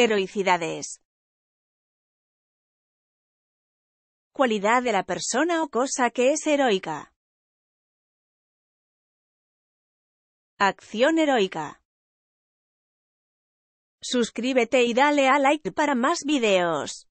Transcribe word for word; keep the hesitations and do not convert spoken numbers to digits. Heroicidades. Cualidad de la persona o cosa que es heroica. Acción heroica. Suscríbete y dale a like para más videos.